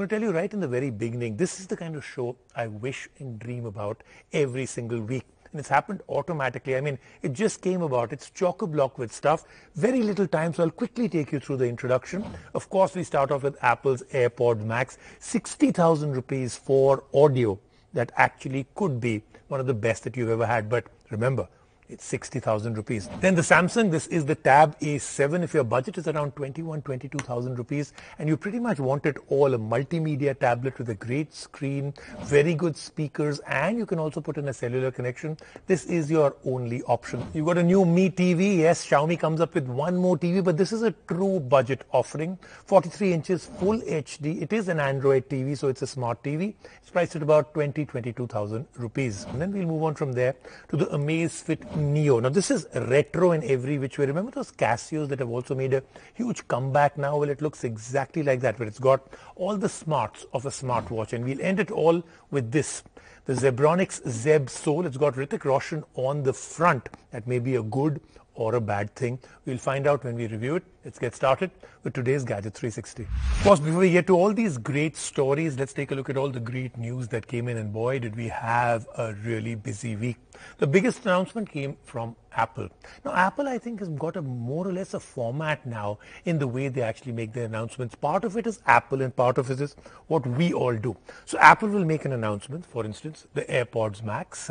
going to tell you right in the very beginning, this is the kind of show I wish and dream about every single week. And it's happened automatically. I mean, it just came about. It's chock-a-block with stuff. Very little time, so I'll quickly take you through the introduction. Of course, we start off with Apple's AirPods Max. 60,000 rupees for audio that actually could be one of the best that you've ever had. But remember, it's 60,000 rupees. Then the Samsung, this is the Tab A7. If your budget is around 22,000 rupees and you pretty much want it all, a multimedia tablet with a great screen, very good speakers, and you can also put in a cellular connection, this is your only option. You've got a new Mi TV. Yes, Xiaomi comes up with one more TV, but this is a true budget offering. 43 inches, full HD. It is an Android TV, so it's a smart TV. It's priced at about 22,000 rupees. And then we'll move on from there to the Amazfit Neo. Now this is retro in every which way. Remember those Casios that have also made a huge comeback now? Well, it looks exactly like that, but it's got all the smarts of a smartwatch. And we'll end it all with this, the Zebronics Zeb Soul. It's got Rithik Roshan on the front. That may be a good or a bad thing. We'll find out when we review it. Let's get started with today's Gadget 360. Of course, before we get to all these great stories, let's take a look at all the great news that came in, and boy, did we have a really busy week. The biggest announcement came from Apple. Now, Apple, I think, has got a more or less a format now in the way they actually make their announcements. Part of it is Apple and part of it is what we all do. So Apple will make an announcement, for instance, the AirPods Max,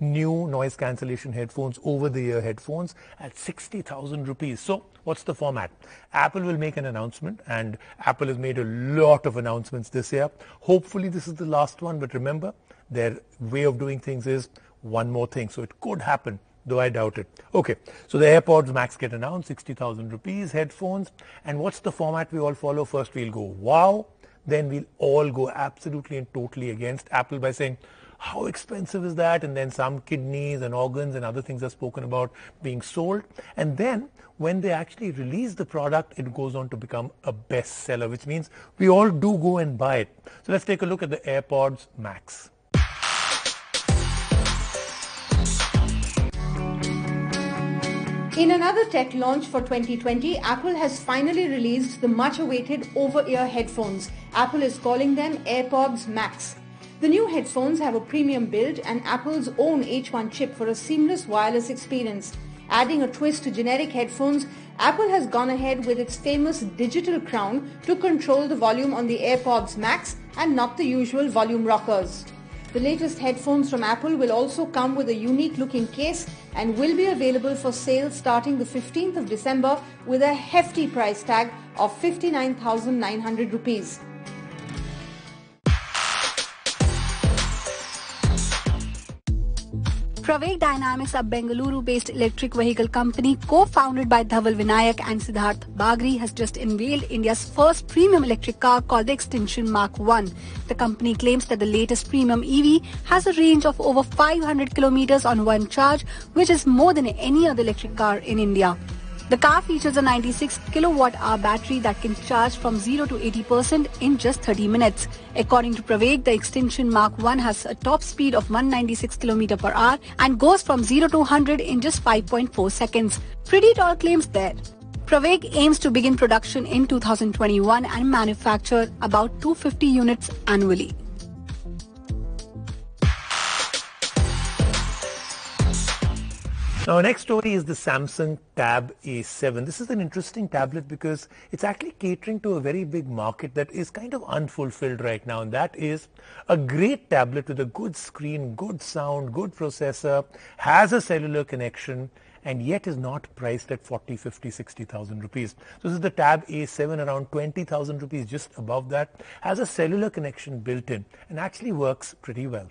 new noise cancellation headphones, over-the-ear headphones at 60,000 rupees. So what's the format? Apple will make an announcement, and Apple has made a lot of announcements this year. Hopefully this is the last one, but remember, their way of doing things is one more thing. So it could happen, though I doubt it. Okay, so the AirPods Max get announced, 60,000 rupees, headphones. And what's the format we all follow? First, we'll go, wow. Then we'll all go absolutely and totally against Apple by saying, how expensive is that? And then some kidneys and organs and other things are spoken about being sold. And then when they actually release the product, it goes on to become a bestseller, which means we all do go and buy it. So let's take a look at the AirPods Max. In another tech launch for 2020, Apple has finally released the much-awaited over-ear headphones. Apple is calling them AirPods Max. The new headphones have a premium build and Apple's own H1 chip for a seamless wireless experience. Adding a twist to generic headphones, Apple has gone ahead with its famous digital crown to control the volume on the AirPods Max and not the usual volume rockers. The latest headphones from Apple will also come with a unique looking case and will be available for sale starting the 15th of December with a hefty price tag of 59,900 rupees. Praveg Dynamics, a Bengaluru-based electric vehicle company co-founded by Dhaval Vinayak and Siddharth Bagri, has just unveiled India's first premium electric car called the Extinction Mark 1. The company claims that the latest premium EV has a range of over 500 kilometers on one charge, which is more than any other electric car in India. The car features a 96 kilowatt-hour battery that can charge from 0 to 80% in just 30 minutes. According to Praveg, the Extinction Mark 1 has a top speed of 196 km per hour and goes from 0 to 100 in just 5.4 seconds. Pretty tall claims there. Praveg aims to begin production in 2021 and manufacture about 250 units annually. Now, our next story is the Samsung Tab A7. This is an interesting tablet because it's actually catering to a very big market that is kind of unfulfilled right now, and that is a great tablet with a good screen, good sound, good processor, has a cellular connection, and yet is not priced at 40, 50, 60,000 rupees. So this is the Tab A7, around 20,000 rupees, just above that, has a cellular connection built in and actually works pretty well.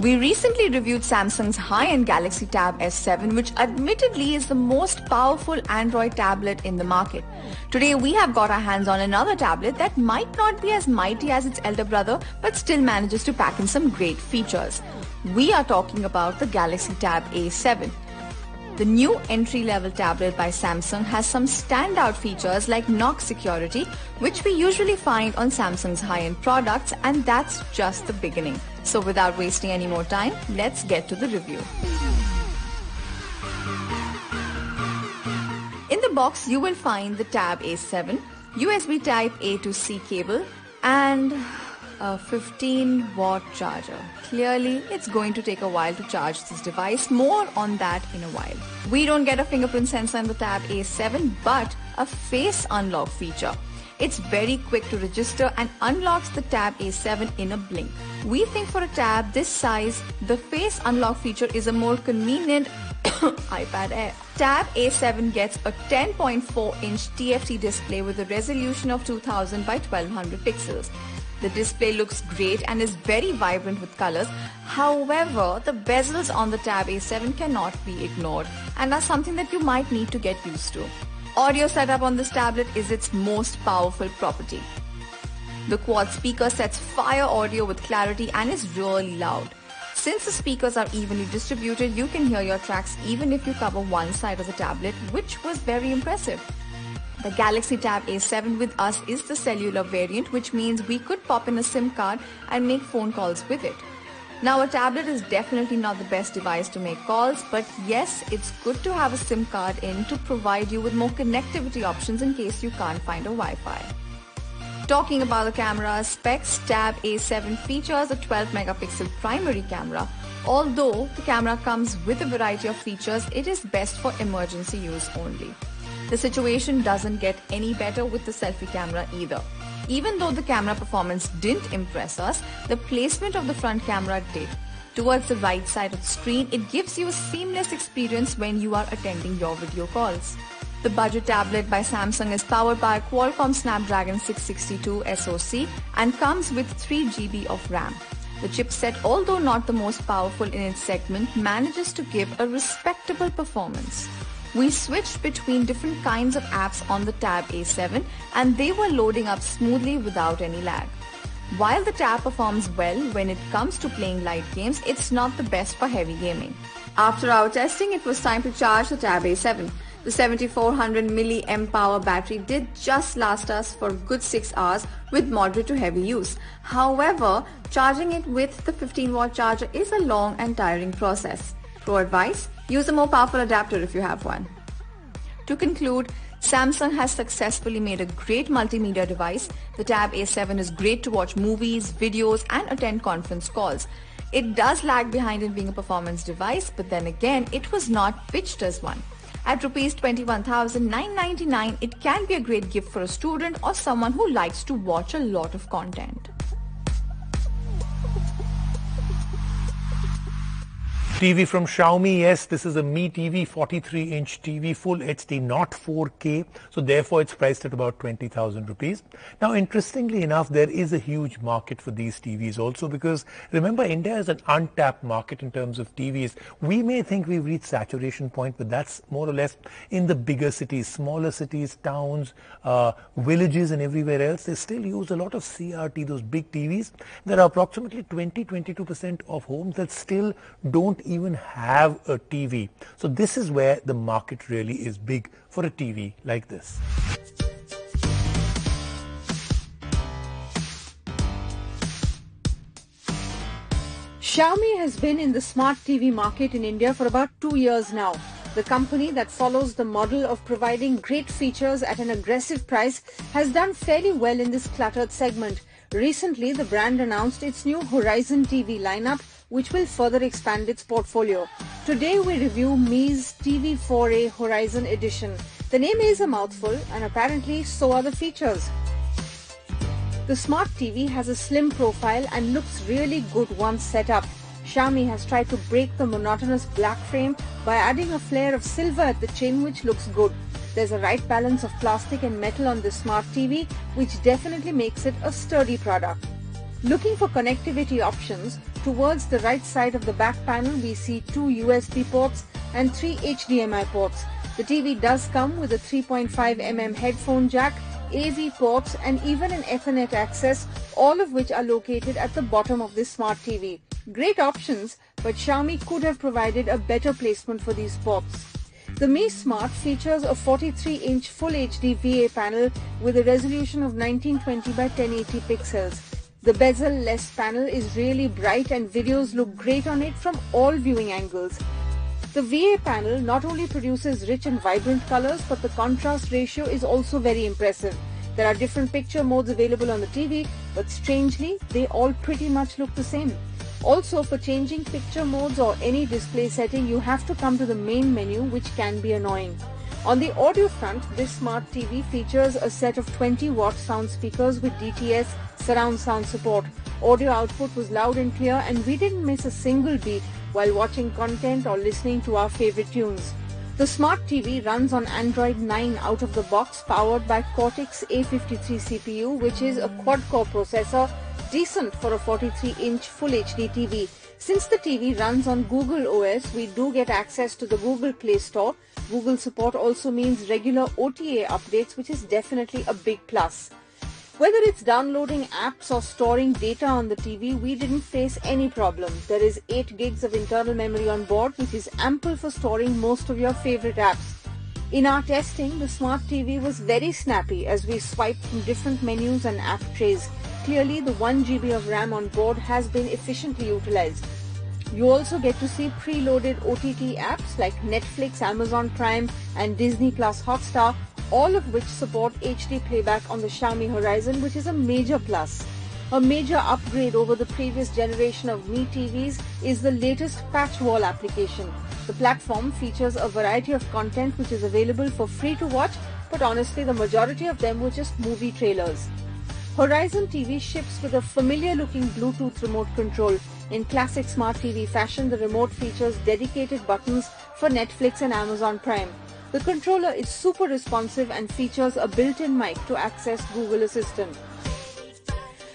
We recently reviewed Samsung's high-end Galaxy Tab S7, which admittedly is the most powerful Android tablet in the market. Today we have got our hands on another tablet that might not be as mighty as its elder brother, but still manages to pack in some great features. We are talking about the Galaxy Tab A7. The new entry-level tablet by Samsung has some standout features like Knox security, which we usually find on Samsung's high-end products, and that's just the beginning. So without wasting any more time, let's get to the review. In the box, you will find the Tab A7, USB Type A to C cable, and a 15-watt charger. Clearly, it's going to take a while to charge this device. More on that in a while. We don't get a fingerprint sensor in the Tab A7, but a face unlock feature. It's very quick to register and unlocks the Tab A7 in a blink. We think for a tab this size, the face unlock feature is a more convenient iPad Air. Tab A7 gets a 10.4-inch TFT display with a resolution of 2000 by 1200 pixels. The display looks great and is very vibrant with colors. However, the bezels on the Tab A7 cannot be ignored and are something that you might need to get used to. Audio setup on this tablet is its most powerful property. The quad speaker sets fire audio with clarity and is really loud. Since the speakers are evenly distributed, you can hear your tracks even if you cover one side of the tablet, which was very impressive. The Galaxy Tab A7 with us is the cellular variant, which means we could pop in a SIM card and make phone calls with it. Now, a tablet is definitely not the best device to make calls, but yes, it's good to have a SIM card in to provide you with more connectivity options in case you can't find a Wi-Fi. Talking about the camera specs, Tab A7 features a 12-megapixel primary camera. Although the camera comes with a variety of features, it is best for emergency use only. The situation doesn't get any better with the selfie camera either. Even though the camera performance didn't impress us, the placement of the front camera did. Towards the right side of the screen, it gives you a seamless experience when you are attending your video calls. The budget tablet by Samsung is powered by a Qualcomm Snapdragon 662 SoC and comes with 3GB of RAM. The chipset, although not the most powerful in its segment, manages to give a respectable performance. We switched between different kinds of apps on the Tab A7 and they were loading up smoothly without any lag. While the Tab performs well when it comes to playing light games, it's not the best for heavy gaming. After our testing, it was time to charge the Tab A7. The 7400 mAh battery did just last us for a good 6 hours with moderate to heavy use. However, charging it with the 15-watt charger is a long and tiring process. Pro advice: use a more powerful adapter if you have one. To conclude, Samsung has successfully made a great multimedia device. The Tab A7 is great to watch movies, videos, and attend conference calls. It does lag behind in being a performance device, but then again, it was not pitched as one. At ₹21,999, it can be a great gift for a student or someone who likes to watch a lot of content. TV from Xiaomi, yes, this is a Mi TV, 43-inch TV, full HD, not 4K, so therefore it's priced at about 20,000 rupees. Now, interestingly enough, there is a huge market for these TVs also, because remember, India is an untapped market in terms of TVs. We may think we've reached saturation point, but that's more or less in the bigger cities, smaller cities, towns, villages and everywhere else. They still use a lot of CRT, those big TVs. There are approximately 20-22% of homes that still don't even have a TV. So this is where the market really is big for a TV like this. Xiaomi has been in the smart TV market in India for about 2 years now. The company that follows the model of providing great features at an aggressive price has done fairly well in this cluttered segment. Recently, the brand announced its new Horizon TV lineup, which will further expand its portfolio. Today we review Mi's TV 4A Horizon Edition. The name is a mouthful, and apparently so are the features. The smart TV has a slim profile and looks really good once set up. Xiaomi has tried to break the monotonous black frame by adding a flare of silver at the chin, which looks good. There's a right balance of plastic and metal on this smart TV, which definitely makes it a sturdy product. Looking for connectivity options, towards the right side of the back panel we see 2 USB ports and 3 HDMI ports. The TV does come with a 3.5mm headphone jack, AV ports and even an Ethernet access, all of which are located at the bottom of this smart TV. Great options, but Xiaomi could have provided a better placement for these ports. The Mi Smart features a 43-inch Full HD VA panel with a resolution of 1920 by 1080 pixels. The bezel-less panel is really bright and videos look great on it from all viewing angles. The VA panel not only produces rich and vibrant colors, but the contrast ratio is also very impressive. There are different picture modes available on the TV, but strangely, they all pretty much look the same. Also, for changing picture modes or any display setting, you have to come to the main menu, which can be annoying. On the audio front, this smart TV features a set of 20-watt sound speakers with DTS surround sound support. Audio output was loud and clear, and we didn't miss a single beat while watching content or listening to our favorite tunes. The smart TV runs on Android 9 out of the box, powered by Cortex A53 CPU, which is a quad-core processor, decent for a 43-inch Full HD TV. Since the TV runs on Google OS, we do get access to the Google Play Store. Google support also means regular OTA updates, which is definitely a big plus. Whether it's downloading apps or storing data on the TV, we didn't face any problem. There is 8 gigs of internal memory on board, which is ample for storing most of your favorite apps. In our testing, the smart TV was very snappy as we swiped from different menus and app trays. Clearly, the 1 GB of RAM on board has been efficiently utilized. You also get to see preloaded OTT apps like Netflix, Amazon Prime and Disney Plus Hotstar, all of which support HD playback on the Xiaomi Horizon, which is a major plus. A major upgrade over the previous generation of Mi TVs is the latest Patchwall application. The platform features a variety of content which is available for free to watch, but honestly the majority of them were just movie trailers. Horizon TV ships with a familiar-looking Bluetooth remote control. In classic smart TV fashion, the remote features dedicated buttons for Netflix and Amazon Prime. The controller is super responsive and features a built-in mic to access Google Assistant.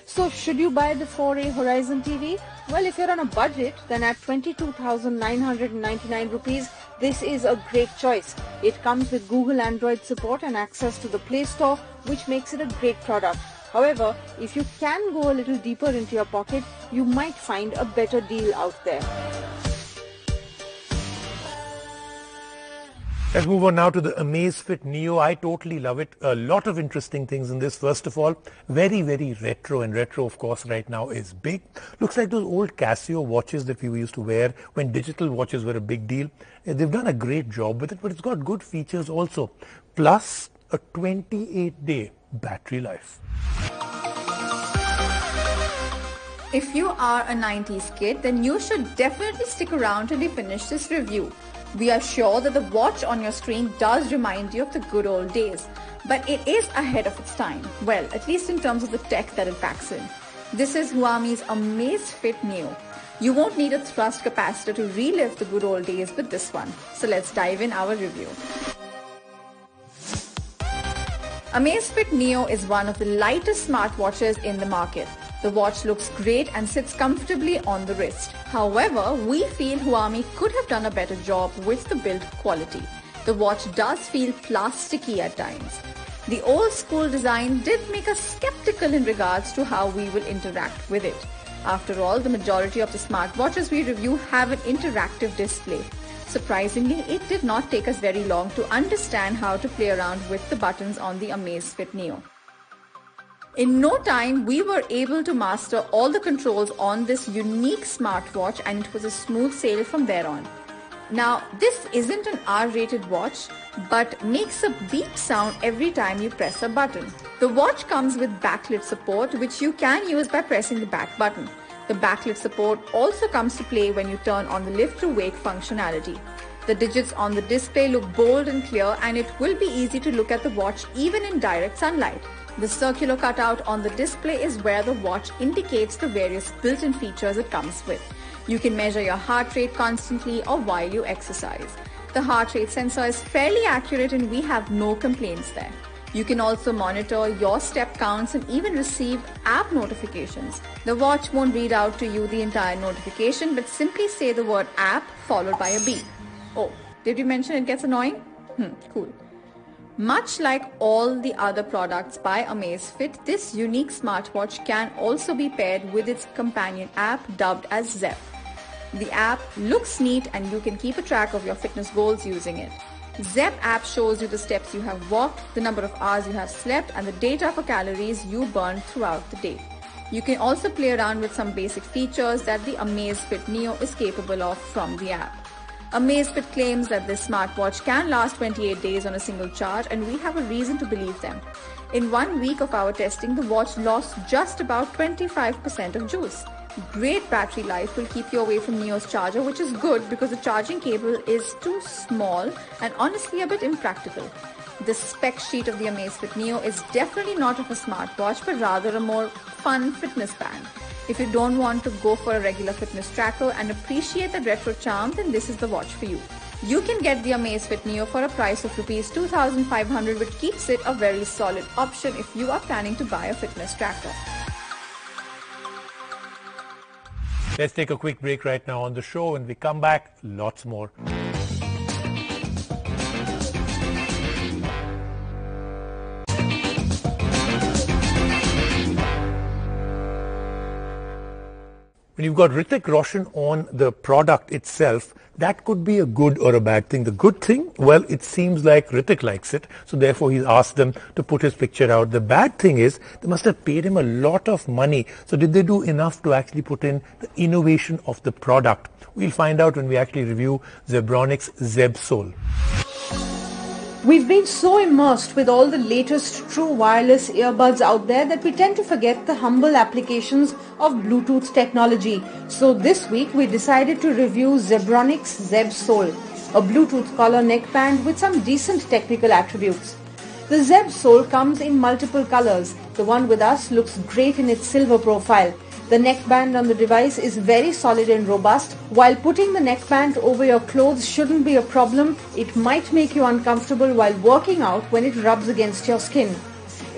So should you buy the 4A Horizon TV? Well, if you're on a budget, then at 22,999 rupees, this is a great choice. It comes with Google Android support and access to the Play Store, which makes it a great product. However, if you can go a little deeper into your pocket, you might find a better deal out there. Let's move on now to the Amazfit Neo. I totally love it. A lot of interesting things in this. First of all, very, very retro, and retro, of course, right now is big. Looks like those old Casio watches that we used to wear when digital watches were a big deal. They've done a great job with it, but it's got good features also. Plus, a 28-day battery life. If you are a 90s kid, then you should definitely stick around till we finish this review. We are sure that the watch on your screen does remind you of the good old days, but it is ahead of its time. Well, at least in terms of the tech that it packs in. This is Huami's Amazfit Neo. You won't need a thrust capacitor to relive the good old days with this one. So let's dive in our review. Amazfit Neo is one of the lightest smartwatches in the market. The watch looks great and sits comfortably on the wrist. However, we feel Huami could have done a better job with the build quality. The watch does feel plasticky at times. The old school design did make us skeptical in regards to how we will interact with it. After all, the majority of the smartwatches we review have an interactive display. Surprisingly, it did not take us very long to understand how to play around with the buttons on the Amazfit Neo. In no time, we were able to master all the controls on this unique smartwatch, and it was a smooth sail from there on. Now, this isn't an R-rated watch, but makes a beep sound every time you press a button. The watch comes with backlit support, which you can use by pressing the back button. The backlit support also comes to play when you turn on the lift to wake functionality. The digits on the display look bold and clear, and it will be easy to look at the watch even in direct sunlight. The circular cutout on the display is where the watch indicates the various built-in features it comes with. You can measure your heart rate constantly or while you exercise. The heart rate sensor is fairly accurate and we have no complaints there. You can also monitor your step counts and even receive app notifications. The watch won't read out to you the entire notification, but simply say the word app followed by a beep. Oh, did we mention it gets annoying? Cool. Much like all the other products by Amazfit, this unique smartwatch can also be paired with its companion app dubbed as Zepp. The app looks neat and you can keep a track of your fitness goals using it. Zepp app shows you the steps you have walked, the number of hours you have slept, and the data for calories you burned throughout the day. You can also play around with some basic features that the Amazfit Neo is capable of from the app. Amazfit claims that this smartwatch can last 28 days on a single charge, and we have a reason to believe them. In 1 week of our testing, the watch lost just about 25% of juice. Great battery life will keep you away from Neo's charger, which is good because the charging cable is too small and honestly a bit impractical. The spec sheet of the Amazfit Neo is definitely not of a smartwatch but rather a more fun fitness band. If you don't want to go for a regular fitness tracker and appreciate the retro charm, then this is the watch for you. You can get the Amazfit Neo for a price of Rs 2,500, which keeps it a very solid option if you are planning to buy a fitness tracker. Let's take a quick break right now on the show. When we come back, lots more. When you've got Rithik Roshan on the product itself, that could be a good or a bad thing. The good thing, well, it seems like Rithik likes it, so therefore he's asked them to put his picture out. The bad thing is they must have paid him a lot of money. So did they do enough to actually put in the innovation of the product? We'll find out when we actually review Zebronics Zeb Soul. We've been so immersed with all the latest true wireless earbuds out there that we tend to forget the humble applications of Bluetooth technology. So this week we decided to review Zebronics Zeb Soul, a Bluetooth collar neckband with some decent technical attributes. The Zeb Soul comes in multiple colors. The one with us looks great in its silver profile. The neckband on the device is very solid and robust. While putting the neckband over your clothes shouldn't be a problem, it might make you uncomfortable while working out when it rubs against your skin.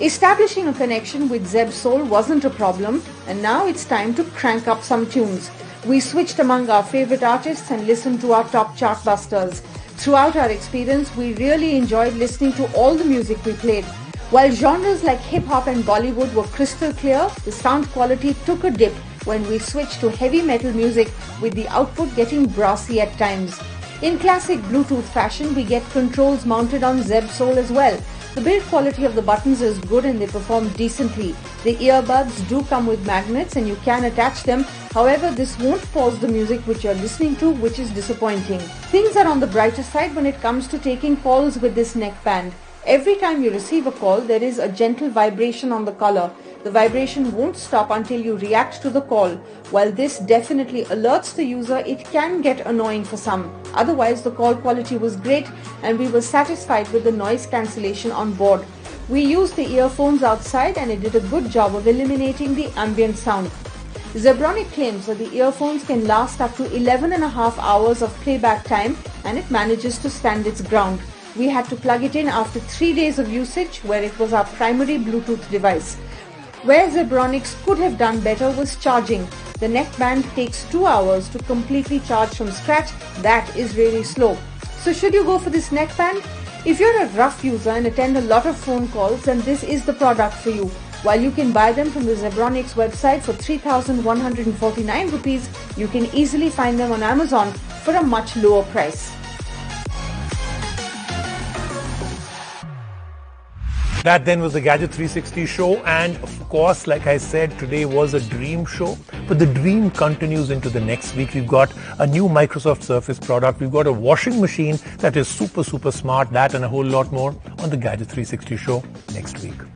Establishing a connection with Zeb Soul wasn't a problem, and now it's time to crank up some tunes. We switched among our favorite artists and listened to our top chartbusters. Throughout our experience, we really enjoyed listening to all the music we played. While genres like hip-hop and Bollywood were crystal clear, the sound quality took a dip when we switched to heavy metal music, with the output getting brassy at times. In classic Bluetooth fashion, we get controls mounted on Zeb Soul as well. The build quality of the buttons is good and they perform decently. The earbuds do come with magnets and you can attach them. However, this won't pause the music which you're listening to, which is disappointing. Things are on the brighter side when it comes to taking calls with this neckband. Every time you receive a call, there is a gentle vibration on the collar. The vibration won't stop until you react to the call. While this definitely alerts the user, it can get annoying for some. Otherwise, the call quality was great and we were satisfied with the noise cancellation on board. We used the earphones outside and it did a good job of eliminating the ambient sound. Zebronics claims that the earphones can last up to 11.5 hours of playback time, and it manages to stand its ground. We had to plug it in after 3 days of usage, where it was our primary Bluetooth device. Where Zebronics could have done better was charging. The neckband takes 2 hours to completely charge from scratch. That is really slow. So should you go for this neckband? If you're a rough user and attend a lot of phone calls, then this is the product for you. While you can buy them from the Zebronics website for 3,149 rupees, you can easily find them on Amazon for a much lower price. That then was the Gadget 360 show, and of course, like I said, today was a dream show, but the dream continues into the next week. We've got a new Microsoft Surface product, we've got a washing machine that is super smart, that and a whole lot more on the Gadget 360 show next week.